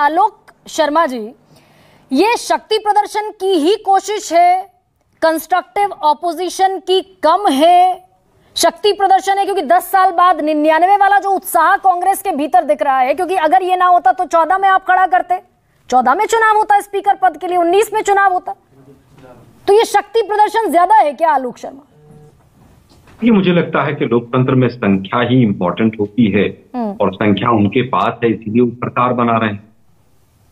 आलोक शर्मा जी, ये शक्ति प्रदर्शन की ही कोशिश है, कंस्ट्रक्टिव ऑपोजिशन की कम है, शक्ति प्रदर्शन है, क्योंकि 10 साल बाद 99 वाला जो उत्साह कांग्रेस के भीतर दिख रहा है, क्योंकि अगर ये ना होता तो 14 में आप खड़ा करते, 14 में चुनाव होता स्पीकर पद के लिए, 19 में चुनाव होता। तो ये शक्ति प्रदर्शन ज्यादा है क्या आलोक शर्मा? ये मुझे लगता है कि लोकतंत्र में संख्या ही इम्पोर्टेंट होती है और संख्या उनके पास है, इसीलिए वो सरकार बना रहे हैं।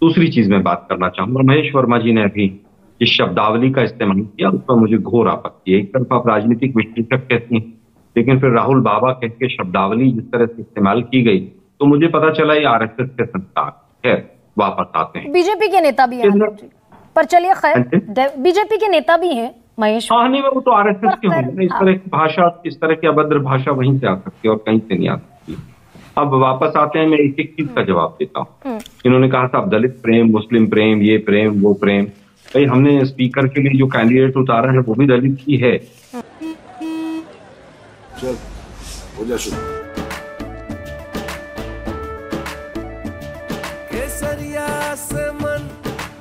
दूसरी चीज मैं बात करना चाहूंगा, महेश वर्मा जी ने अभी जिस शब्दावली का इस्तेमाल किया उस पर मुझे घोर आपत्ति है। एक तरफ आप राजनीतिक विश्लेषक कहती हैं, लेकिन फिर राहुल बाबा कह के शब्दावली जिस तरह से इस्तेमाल की गई, तो मुझे पता चला ये आरएसएस के संस्थान है। वापस आते हैं, बीजेपी के नेता भी हैं पर, चलिए खैर बीजेपी के नेता भी हैं महेश, नहीं वो तो आरएसएस के होंगे। इस तरह की भाषा, इस तरह की अभद्र भाषा वहीं से आ सकती है और कहीं से नहीं आ सकती। अब वापस आते हैं, मैं एक एक चीज का जवाब देता हूँ। इन्होंने कहा था दलित प्रेम, मुस्लिम प्रेम, ये प्रेम वो प्रेम, भाई हमने स्पीकर के लिए जो कैंडिडेट उतारा है वो भी दलित ही है। चल हो जा शुरू। केसरिया से मन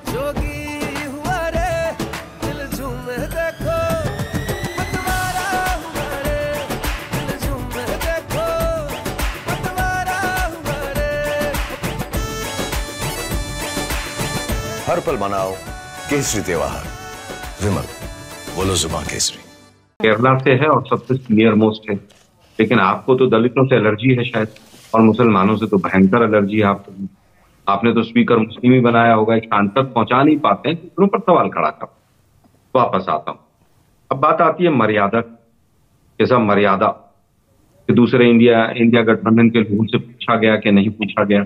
जोगी हुआ रे, दिल झूमे देखो पतवारा हुआ रे, दिल झूमे देखो पतवारा हुआ रे। हर पल मनाओ केसरी त्योहार, विमल बोलो जुबां केसरी। केरला से है और सबसे सीनियर मोस्ट है, लेकिन आपको तो दलितों से एलर्जी है शायद, और मुसलमानों से तो भयंकर एलर्जी है आपको। आपने तो स्पीकर मुस्लिम ही बनाया होगा, एक शांत तक पहुंचा नहीं पाते हैं, दूसरों पर सवाल खड़ा कर। वापस आता हूँ, अब बात आती है मर्यादा। जैसा मर्यादा कि दूसरे इंडिया गठबंधन के लोगों से पूछा गया कि नहीं पूछा गया,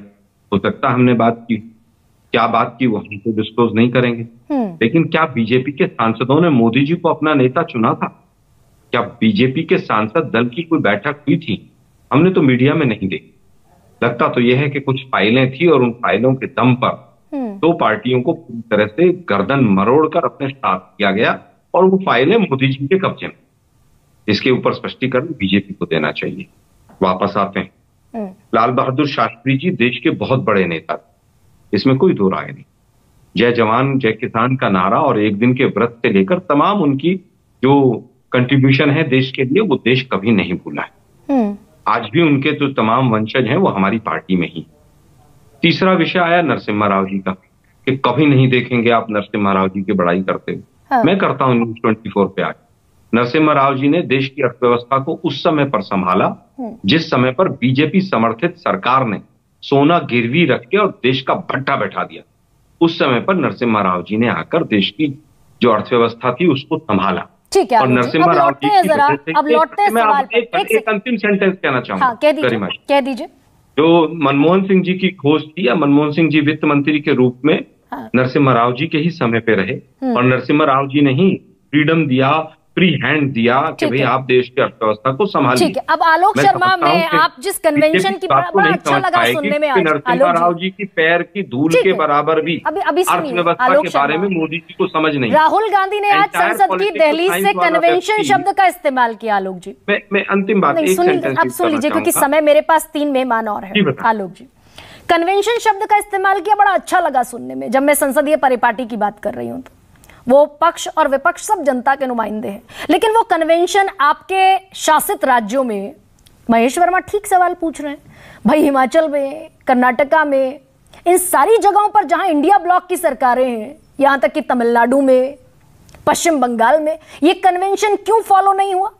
हो सकता हमने बात की, क्या बात की वो हम तो डिस्क्लोज नहीं करेंगे, लेकिन क्या बीजेपी के सांसदों ने मोदी जी को अपना नेता चुना था? क्या बीजेपी के सांसद दल की कोई बैठक हुई थी? हमने तो मीडिया में नहीं देखी। लगता तो यह है कि कुछ फाइलें थी और उन फाइलों के दम पर दो पार्टियों को पूरी तरह से गर्दन मरोड़कर अपने साथ किया गया, और वो फाइलें मोदी जी के कब्जे में। इसके ऊपर स्पष्टीकरण बीजेपी को देना चाहिए। वापस आते हैं, लाल बहादुर शास्त्री जी देश के बहुत बड़े नेता थे, इसमें कोई दो राय नहीं। जय जवान जय किसान का नारा और एक दिन के व्रत से लेकर तमाम उनकी जो कंट्रीब्यूशन है देश के लिए, वो देश कभी नहीं भूला है। आज भी उनके जो तमाम वंशज हैं वो हमारी पार्टी में ही। तीसरा विषय आया नरसिम्हा राव जी का, कि कभी नहीं देखेंगे आप नरसिम्हा राव जी की बड़ाई करते हुए। मैं करता हूं न्यूज 24 पे आज। नरसिम्हा राव जी ने देश की अर्थव्यवस्था को उस समय पर संभाला जिस समय पर बीजेपी समर्थित सरकार ने सोना गिरवी रख के और देश का भट्टा बैठा दिया। उस समय पर नरसिम्हा राव जी ने आकर देश की जो अर्थव्यवस्था थी उसको संभाला। ठीक है, और नरसिम्हा राव जी अब लौटते हैं सवाल पे। एक अंतिम सेंटेंस कहना चाहूंगा, कह दीजिए। जो मनमोहन सिंह जी की खोज थी, या मनमोहन सिंह जी वित्त मंत्री के रूप में नरसिम्हा राव जी के ही समय पे रहे, और नरसिम्हा राव जी ने ही फ्रीडम दिया, फ्री हैंड दिया कि भाई आप देश की अर्थव्यवस्था को संभालिए। ठीक है, अब आलोक शर्मा में आप जिस कन्वेंशन की बात, बड़ा अच्छा लगा सुनने में आज, नरसिम्हा राव जी की पैर की धूल के बराबर भी अर्थव्यवस्था के बारे में मोदी जी को समझ नहीं। राहुल गांधी ने आज संसद की दहलीज से कन्वेंशन शब्द का इस्तेमाल किया। आलोक जी मैं अंतिम बात आप सुन लीजिए, क्योंकि समय मेरे पास 3 मेहमान और है। आलोक जी, कन्वेंशन शब्द का इस्तेमाल किया, बड़ा अच्छा लगा सुनने में। जब मैं संसदीय परिपाटी की बात कर रही हूँ, वो पक्ष और विपक्ष सब जनता के नुमाइंदे हैं, लेकिन वो कन्वेंशन आपके शासित राज्यों में, महेश वर्मा ठीक सवाल पूछ रहे हैं भाई, हिमाचल में, कर्नाटका में, इन सारी जगहों पर जहां इंडिया ब्लॉक की सरकारें हैं, यहां तक कि तमिलनाडु में, पश्चिम बंगाल में, ये कन्वेंशन क्यों फॉलो नहीं हुआ?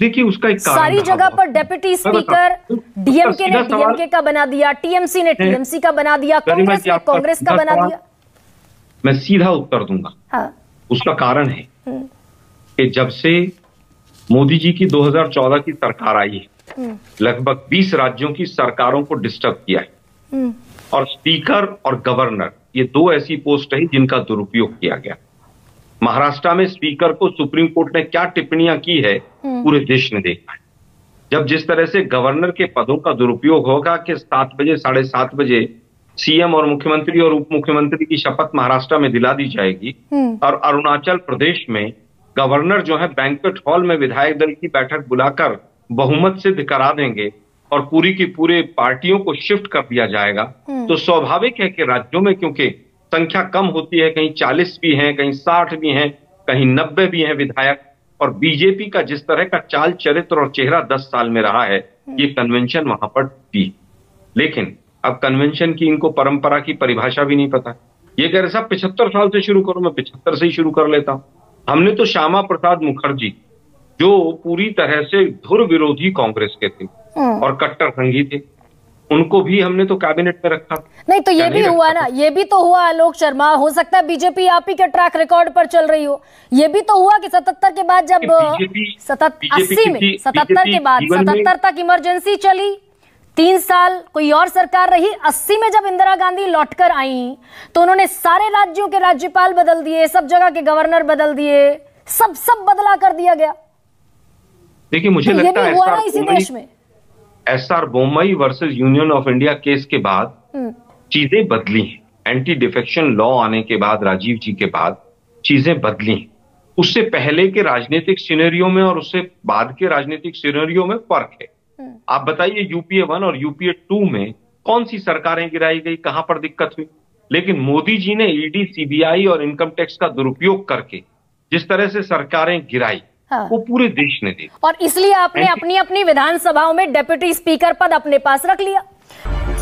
देखिए उसका एक कारण, सारी जगह पर डेप्यूटी स्पीकर डीएमके ने डीएमके का बना दिया, टीएमसी ने टीएमसी का बना दिया, कांग्रेस ने कांग्रेस का बना दिया। मैं सीधा उत्तर दूंगा। उसका कारण है कि जब से मोदी जी की 2014 की सरकार आई है, लगभग 20 राज्यों की सरकारों को डिस्टर्ब किया है, और स्पीकर और गवर्नर ये 2 ऐसी पोस्ट है जिनका दुरुपयोग किया गया। महाराष्ट्र में स्पीकर को सुप्रीम कोर्ट ने क्या टिप्पणियां की है पूरे देश ने देखा है। जब जिस तरह से गवर्नर के पदों का दुरुपयोग होगा कि 7 बजे, 7:30 बजे सीएम और मुख्यमंत्री और उप मुख्यमंत्री की शपथ महाराष्ट्र में दिला दी जाएगी, और अरुणाचल प्रदेश में गवर्नर जो है बैंक्वेट हॉल में विधायक दल की बैठक बुलाकर बहुमत सिद्ध करा देंगे, और पूरी की पूरे पार्टियों को शिफ्ट कर दिया जाएगा, तो स्वाभाविक है कि राज्यों में क्योंकि संख्या कम होती है, कहीं 40 भी हैं, कहीं 60 भी हैं, कहीं 90 भी हैं विधायक, और बीजेपी का जिस तरह का चाल चरित्र और चेहरा 10 साल में रहा है, ये कन्वेंशन वहां पर थी। लेकिन अब कन्वेंशन की इनको परंपरा की परिभाषा भी नहीं पता। ये कह रहे साहब 75 साल से शुरू करो, मैं 75 से ही शुरू कर लेता हूँ। हमने तो श्यामा प्रसाद मुखर्जी जो पूरी तरह से धुर विरोधी कांग्रेस के थे और कट्टर संघी थे, उनको भी हमने तो कैबिनेट में रखा नहीं। तो ये भी हुआ ना, ये भी तो हुआ आलोक शर्मा, हो सकता है बीजेपी आप ही के ट्रैक रिकॉर्ड पर चल रही हो। ये भी तो हुआ कि 77 के बाद जब 77 के बाद 77 तक इमरजेंसी चली, 3 साल कोई और सरकार रही। 80 में जब इंदिरा गांधी लौटकर आई तो उन्होंने सारे राज्यों के राज्यपाल बदल दिए, सब जगह के गवर्नर बदल दिए, सब बदला कर दिया गया। देखिए मुझे तो लगता है इसी देश में S R Bombay versus union of India case के बाद चीजें बदली हैं। एंटी डिफेक्शन लॉ आने के बाद, राजीव जी के बाद चीजें बदली। उससे पहले के राजनीतिक सिनेरियो में और उससे बाद के राजनीतिक सिनेरियो में फर्क है। आप बताइए यूपीए 1 और यूपीए 2 में कौन सी सरकारें गिराई गई, कहां पर दिक्कत हुई। लेकिन मोदी जी ने ईडी, सीबीआई और इनकम टैक्स का दुरुपयोग करके जिस तरह से सरकारें गिराई, हाँ, वो पूरे देश ने देखा। और इसलिए आपने अपनी अपनी विधानसभाओं में डेप्यूटी स्पीकर पद अपने पास रख लिया।